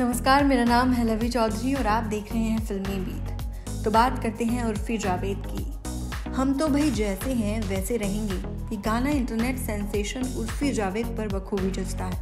नमस्कार, मेरा नाम है लवी चौधरी और आप देख रहे हैं फिल्मी बीट। तो बात करते हैं उर्फी जावेद की। हम तो भाई जैसे हैं वैसे रहेंगे, ये गाना इंटरनेट सेंसेशन उर्फी जावेद पर बखूबी जचता है।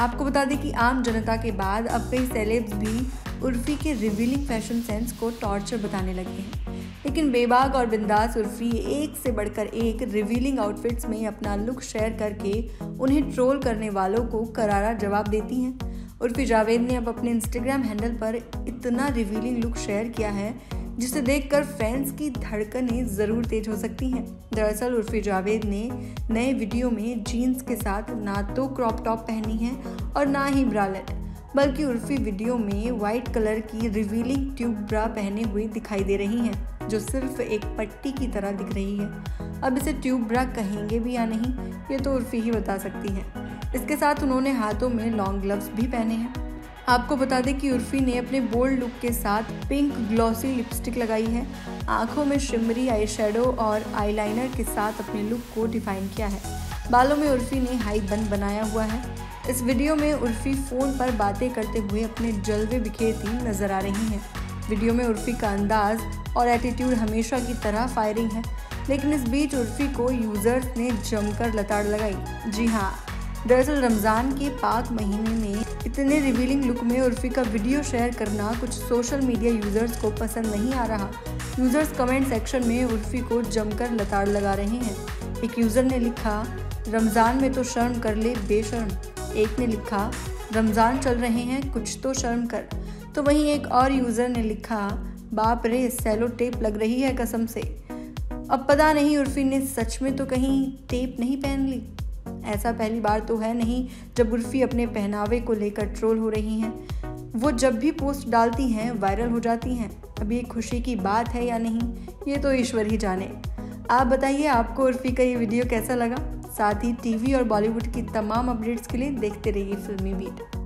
आपको बता दें कि आम जनता के बाद अब कई सेलेब्स भी उर्फी के रिवीलिंग फैशन सेंस को टॉर्चर बताने लगे हैं, लेकिन बेबाक और बिंदास उर्फी एक से बढ़कर एक रिवीलिंग आउटफिट्स में अपना लुक शेयर करके उन्हें ट्रोल करने वालों को करारा जवाब देती हैं। उर्फी जावेद ने अब अपने इंस्टाग्राम हैंडल पर इतना रिवीलिंग लुक शेयर किया है जिसे देखकर फैंस की धड़कनें ज़रूर तेज हो सकती हैं। दरअसल उर्फी जावेद ने नए वीडियो में जीन्स के साथ ना तो क्रॉप टॉप पहनी है और ना ही ब्रालेट, बल्कि उर्फी वीडियो में वाइट कलर की रिवीलिंग ट्यूब ब्रा पहने हुए दिखाई दे रही हैं, जो सिर्फ एक पट्टी की तरह दिख रही है। अब इसे ट्यूब ब्रा कहेंगे भी या नहीं, ये तो उर्फी ही बता सकती है। इसके साथ उन्होंने हाथों में लॉन्ग ग्लव्स भी पहने हैं। आपको बता दें कि उर्फी ने अपने बोल्ड लुक के साथ पिंक ग्लॉसी लिपस्टिक लगाई है, आंखों में शिमरी आई शेडो और आईलाइनर के साथ अपने लुक को डिफाइन किया है। बालों में उर्फी ने हाई बन बनाया हुआ है। इस वीडियो में उर्फी फ़ोन पर बातें करते हुए अपने जलवे बिखेरती नजर आ रही हैं। वीडियो में उर्फी का अंदाज और एटीट्यूड हमेशा की तरह फायरिंग है, लेकिन इस बीच उर्फी को यूज़र्स ने जमकर लताड़ लगाई। जी हाँ, दरअसल रमज़ान के पाक महीने में इतने रिवीलिंग लुक में उर्फी का वीडियो शेयर करना कुछ सोशल मीडिया यूज़र्स को पसंद नहीं आ रहा। यूज़र्स कमेंट सेक्शन में उर्फी को जमकर लताड़ लगा रहे हैं। एक यूज़र ने लिखा, रमज़ान में तो शर्म कर ले बेशर्म। एक ने लिखा, रमज़ान चल रहे हैं कुछ तो शर्म कर। तो वहीं एक और यूज़र ने लिखा, बाप रे सेलो टेप लग रही है कसम से। अब पता नहीं उर्फी ने सच में तो कहीं टेप नहीं पहन ली। ऐसा पहली बार तो है नहीं जब उर्फी अपने पहनावे को लेकर ट्रोल हो रही हैं। वो जब भी पोस्ट डालती हैं वायरल हो जाती हैं। अब ये खुशी की बात है या नहीं, ये तो ईश्वर ही जाने। आप बताइए, आपको उर्फी का ये वीडियो कैसा लगा? साथ ही टीवी और बॉलीवुड की तमाम अपडेट्स के लिए देखते रहिए फिल्मी बीट।